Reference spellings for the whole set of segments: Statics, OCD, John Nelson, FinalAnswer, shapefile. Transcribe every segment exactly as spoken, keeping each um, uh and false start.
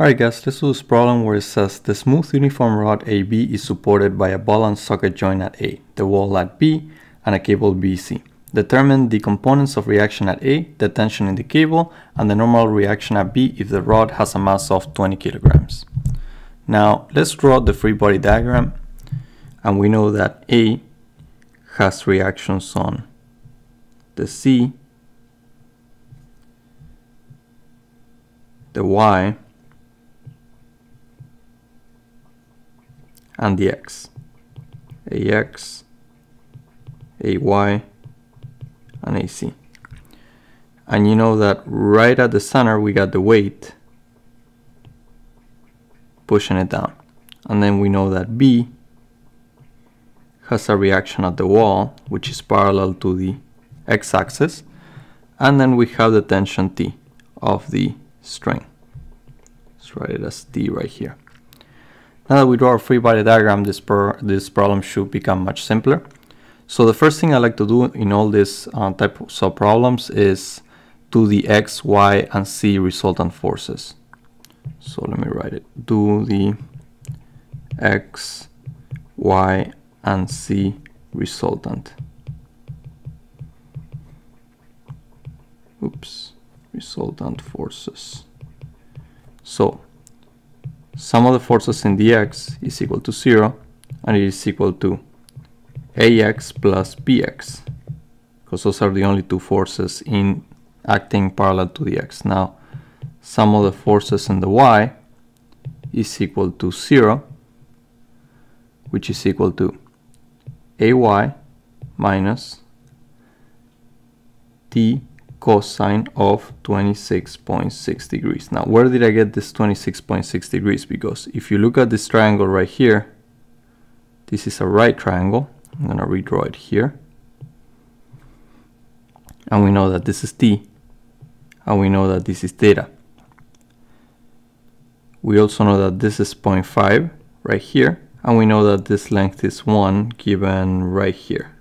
Alright guys, this was problem where it says the smooth uniform rod A B is supported by a ball and socket joint at A, the wall at B, and a cable B C. Determine the components of reaction at A, the tension in the cable, and the normal reaction at B if the rod has a mass of twenty kilograms. Now let's draw the free body diagram, and we know that A has reactions on the C, the Y, and the X, A X, A Y, and A C. And you know that right at the center we got the weight pushing it down. And then we know that B has a reaction at the wall, which is parallel to the x-axis. And then we have the tension T of the string. Let's write it as T right here. Now that we draw our free body diagram, this, per, this problem should become much simpler. So the first thing I like to do in all these uh, type of sub problems is do the X, Y, and C resultant forces. So let me write it. Do the X, Y, and C resultant. Oops, resultant forces. So sum of the forces in the X is equal to zero, and it is equal to A X plus B X, because those are the only two forces in acting parallel to the X. Now, sum of the forces in the Y is equal to zero, which is equal to A Y minus T cosine of twenty-six point six degrees. Now, where did I get this twenty-six point six degrees? Because if you look at this triangle right here, this is a right triangle. I'm going to redraw it here. And we know that this is T, and we know that this is theta. We also know that this is zero point five right here, and we know that this length is one given right here.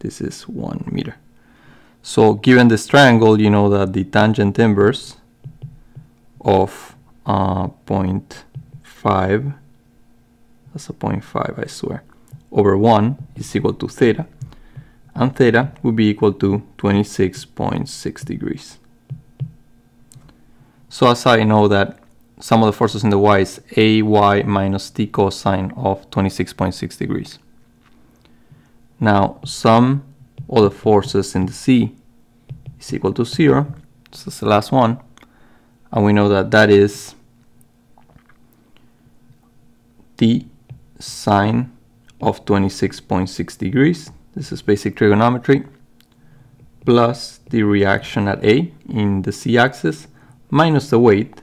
This is one meter. So given this triangle, you know that the tangent inverse of uh, zero point five, that's a zero point five, I swear, over one is equal to theta, and theta would be equal to twenty-six point six degrees. So as I know that sum of the forces in the Y is A Y minus T cosine of twenty-six point six degrees. Now sum all the forces in the C is equal to zero. This is the last one. And we know that that is T sine of twenty-six point six degrees. This is basic trigonometry, plus the reaction at A in the C axis minus the weight,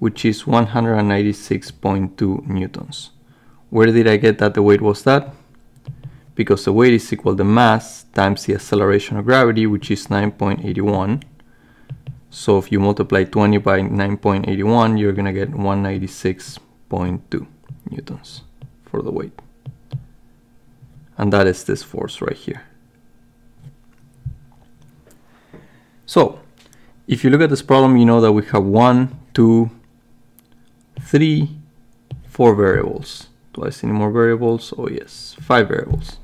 which is one hundred ninety-six point two newtons. Where did I get that the weight was that? Because the weight is equal to mass times the acceleration of gravity, which is nine point eight one. So if you multiply twenty by nine point eight one, you're going to get one hundred ninety-six point two newtons for the weight. And that is this force right here. So if you look at this problem, you know that we have one, two, three, four variables. Do I see any more variables? Oh yes, five variables.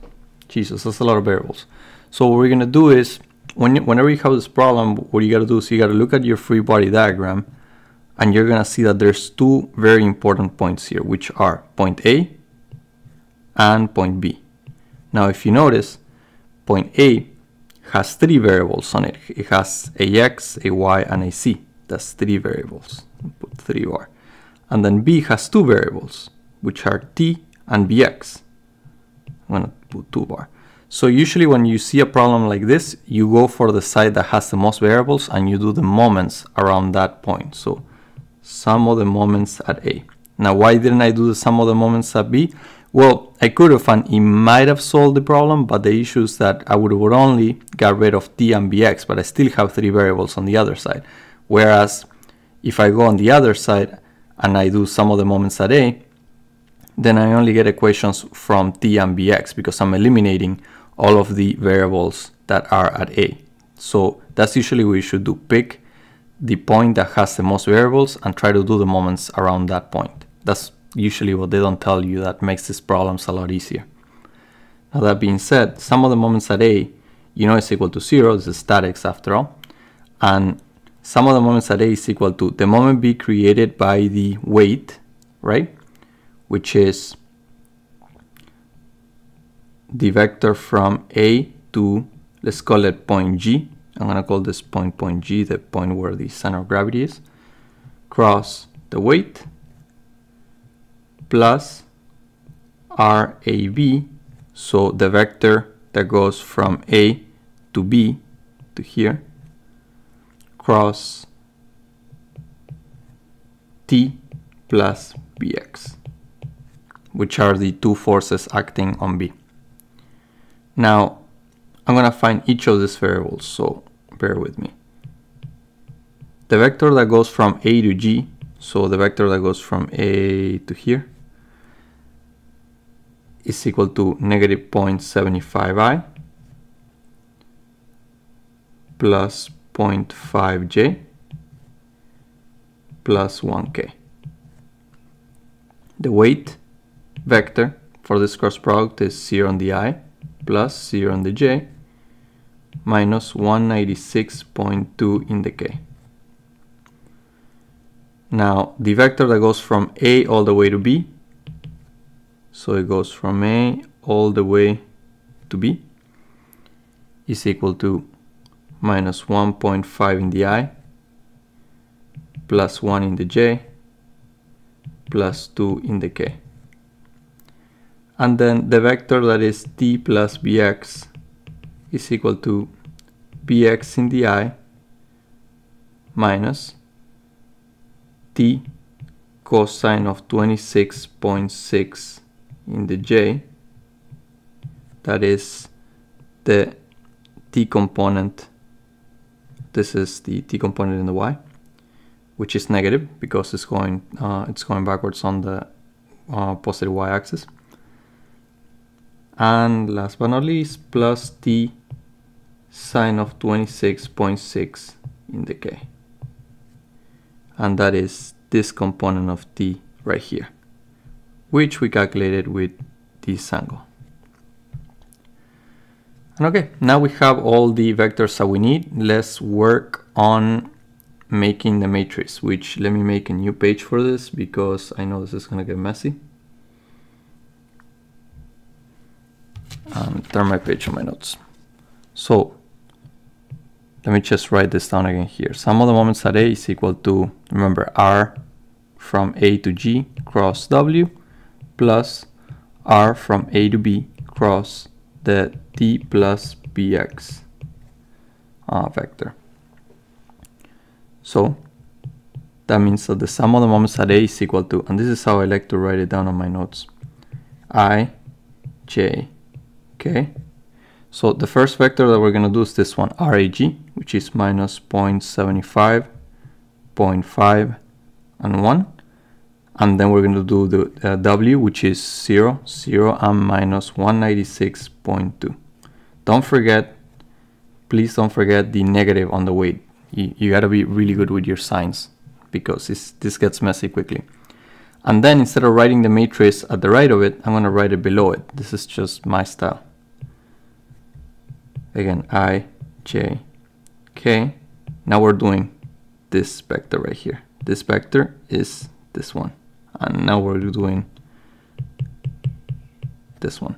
Jesus, that's a lot of variables. So what we're gonna do is, when, whenever you have this problem, what you gotta do is you gotta look at your free body diagram, and you're gonna see that there's two very important points here, which are point A and point B. Now if you notice, point A has three variables on it. It has A X, A Y, and A C. That's three variables. Put three bar. And then B has two variables, which are T and B X. I'm gonna put two bar. So usually when you see a problem like this, you go for the side that has the most variables and you do the moments around that point. So sum of the moments at A. Now why didn't I do the sum of the moments at B? Well, I could have, and it might have solved the problem, but the issue is that I would have only got rid of T and B X, but I still have three variables on the other side. Whereas if I go on the other side and I do sum of the moments at A, then I only get equations from T and B X because I'm eliminating all of the variables that are at A. So that's usually what you should do. Pick the point that has the most variables and try to do the moments around that point. That's usually what they don't tell you that makes these problems a lot easier. Now that being said, some of the moments at A, you know, is equal to zero, this is statics after all, and some of the moments at A is equal to the moment B created by the weight, right? Which is the vector from A to, let's call it point G. I'm gonna call this point point G, the point where the center of gravity is, cross the weight plus R A B, so the vector that goes from A to B to here, cross T plus B X, which are the two forces acting on B. Now, I'm going to find each of these variables, so bear with me. The vector that goes from A to G, so the vector that goes from A to here, is equal to negative zero point seven five I plus zero point five J plus one K. The weight vector for this cross product is zero on the I plus zero on the J minus one ninety-six point two in the K. Now the vector that goes from A all the way to B, so it goes from A all the way to B, is equal to minus one point five in the I plus one in the J plus two in the K. And then the vector that is T plus B X is equal to B X in the I minus T cosine of twenty-six point six in the J, that is the T component, this is the T component in the Y, which is negative because it's going, uh, it's going backwards on the uh, positive Y axis. And last but not least, plus T sine of twenty-six point six in the K. And that is this component of T right here, which we calculated with this angle. And okay, now we have all the vectors that we need. Let's work on making the matrix, which let me make a new page for this because I know this is gonna get messy. And turn my page on my notes. So let me just write this down again here. Some of the moments at A is equal to, remember, R from A to G cross W plus R from A to B cross the T plus B X uh, vector. So that means that the sum of the moments at A is equal to, and this is how I like to write it down on my notes, I, J, K. So the first vector that we're going to do is this one, R A G, which is minus zero point seven five, zero point five, and one. And then we're going to do the uh, W, which is zero, zero, and minus one ninety-six point two. Don't forget, please don't forget the negative on the weight. You, you got to be really good with your signs because this, this gets messy quickly. And then instead of writing the matrix at the right of it, I'm going to write it below it. This is just my style. Again, I, J, K. Now we're doing this vector right here. This vector is this one. And now we're doing this one.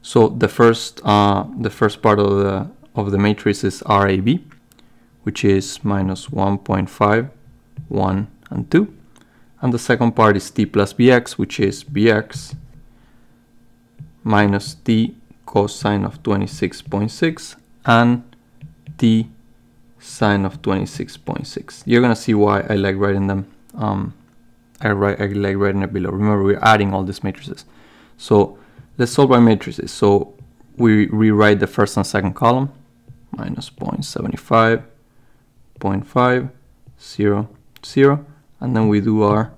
So the first, uh, the first part of the, of the matrix is R A B, which is minus one point five, one, and two. And the second part is T plus B X, which is B X minus T cosine of twenty-six point six and T sine of twenty-six point six. You're gonna see why I like writing them. Um, I, write, I like writing it below. Remember, we're adding all these matrices. So let's solve by matrices. So we rewrite the first and second column, minus zero point seven five, zero point five, zero, zero. And then we do our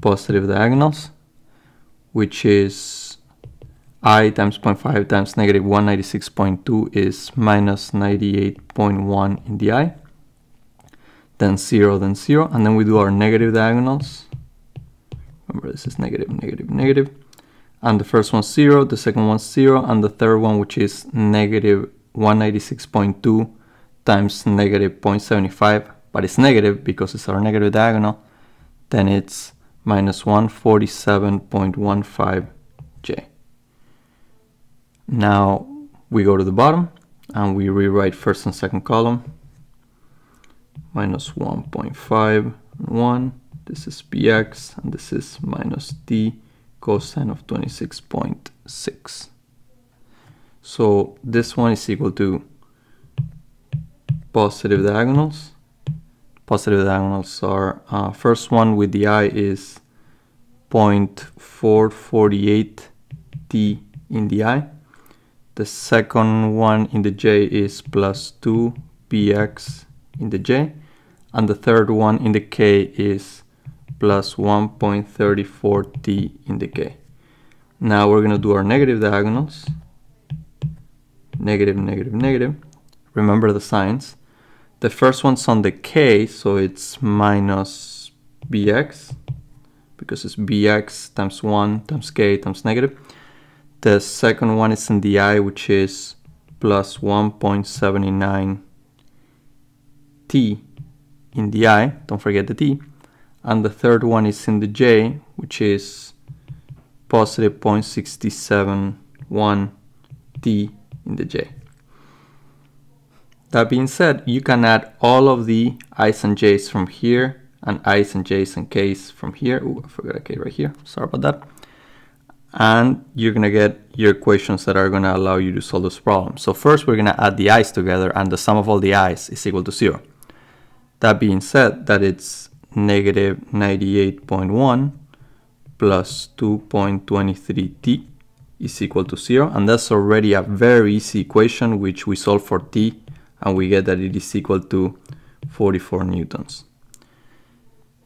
positive diagonals, which is I times zero point five times negative one ninety-six point two is minus ninety-eight point one in the I then zero, then zero, and then we do our negative diagonals. Remember, this is negative, negative, negative. And the first one's zero, the second one's zero, and the third one, which is negative one hundred eighty-six point two times negative zero point seven five, but it's negative because it's our negative diagonal, then it's minus one hundred forty-seven point one five j. Now we go to the bottom and we rewrite first and second column. Minus one point five, one, this is px, and this is minus d cosine of twenty-six point six. So this one is equal to positive diagonals. Positive diagonals are, uh, first one with the I is zero point four four eight t in the I. The second one in the j is plus two p x in the j. And the third one in the k is plus one point three four t in the k. Now we're going to do our negative diagonals. Negative, negative, negative. Remember the signs. The first one's on the k, so it's minus bx, because it's bx times one times k times negative. The second one is in the I, which is plus one point seven nine t in the I, don't forget the t. And the third one is in the j, which is positive zero point six seven one t in the j. That being said, you can add all of the i's and j's from here, and i's and j's and k's from here. Ooh, I forgot a k right here, sorry about that. And you're gonna get your equations that are gonna allow you to solve this problem. So first we're gonna add the i's together, and the sum of all the i's is equal to zero. That being said, that it's negative ninety-eight point one plus two point two three t is equal to zero, and that's already a very easy equation, which we solve for t, and we get that it is equal to forty-four newtons.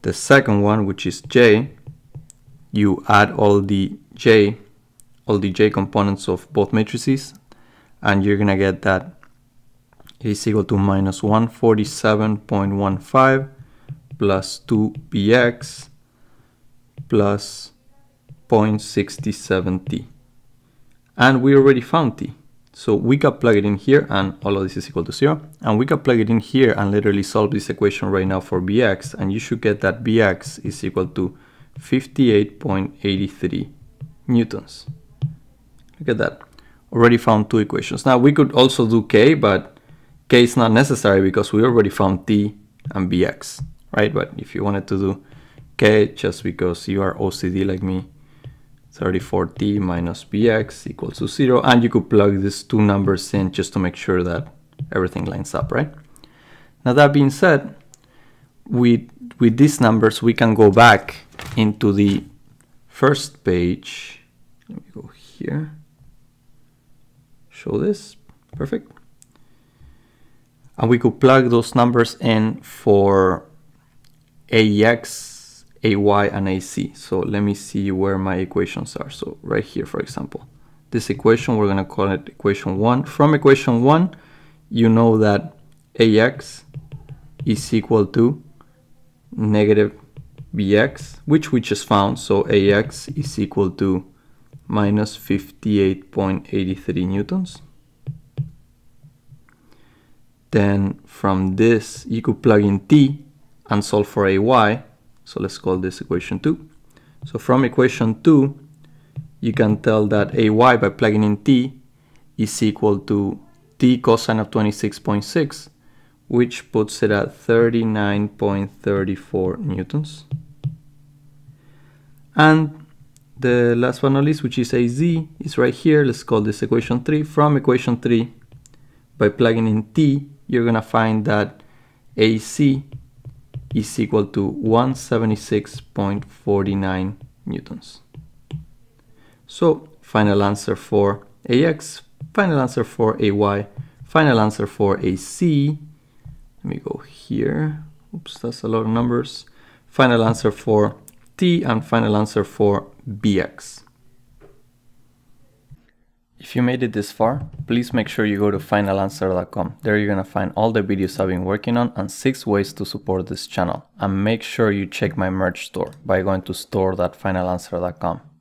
The second one, which is j, you add all the j, all the j components of both matrices, and you're gonna get that it is equal to minus one hundred forty-seven point one five plus two p x plus zero point six seven t. And we already found t. So we can plug it in here, and all of this is equal to zero. And we can plug it in here and literally solve this equation right now for bx, and you should get that bx is equal to fifty-eight point eight three newtons. Look at that. Already found two equations. Now we could also do k, but k is not necessary because we already found t and bx, right? But if you wanted to do k, just because you are O C D like me, thirty-four t minus bx equals to zero, and you could plug these two numbers in just to make sure that everything lines up, right? Now that being said, we, with these numbers we can go back into the first page. Let me go here, show this, perfect. And we could plug those numbers in for ax, ay, and ac. So let me see where my equations are. So right here, for example, this equation, we're gonna call it equation one. From equation one, you know that ax is equal to negative bx, which we just found. So ax is equal to minus fifty-eight point eight three newtons. Then from this, you could plug in t and solve for ay. So let's call this equation two. So from equation two, you can tell that ay, by plugging in t, is equal to t cosine of twenty-six point six, which puts it at thirty-nine point three four newtons. And the last but not least, which is az, is right here. Let's call this equation three. From equation three, by plugging in t, you're gonna find that ac is equal to one hundred seventy-six point four nine newtons. So final answer for ax, final answer for ay, final answer for ac. Let me go here. Oops, that's a lot of numbers. Final answer for t and final answer for bx. If you made it this far, please make sure you go to final answer dot com. There you're gonna find all the videos I've been working on and six ways to support this channel. And make sure you check my merch store by going to store dot final answer dot com.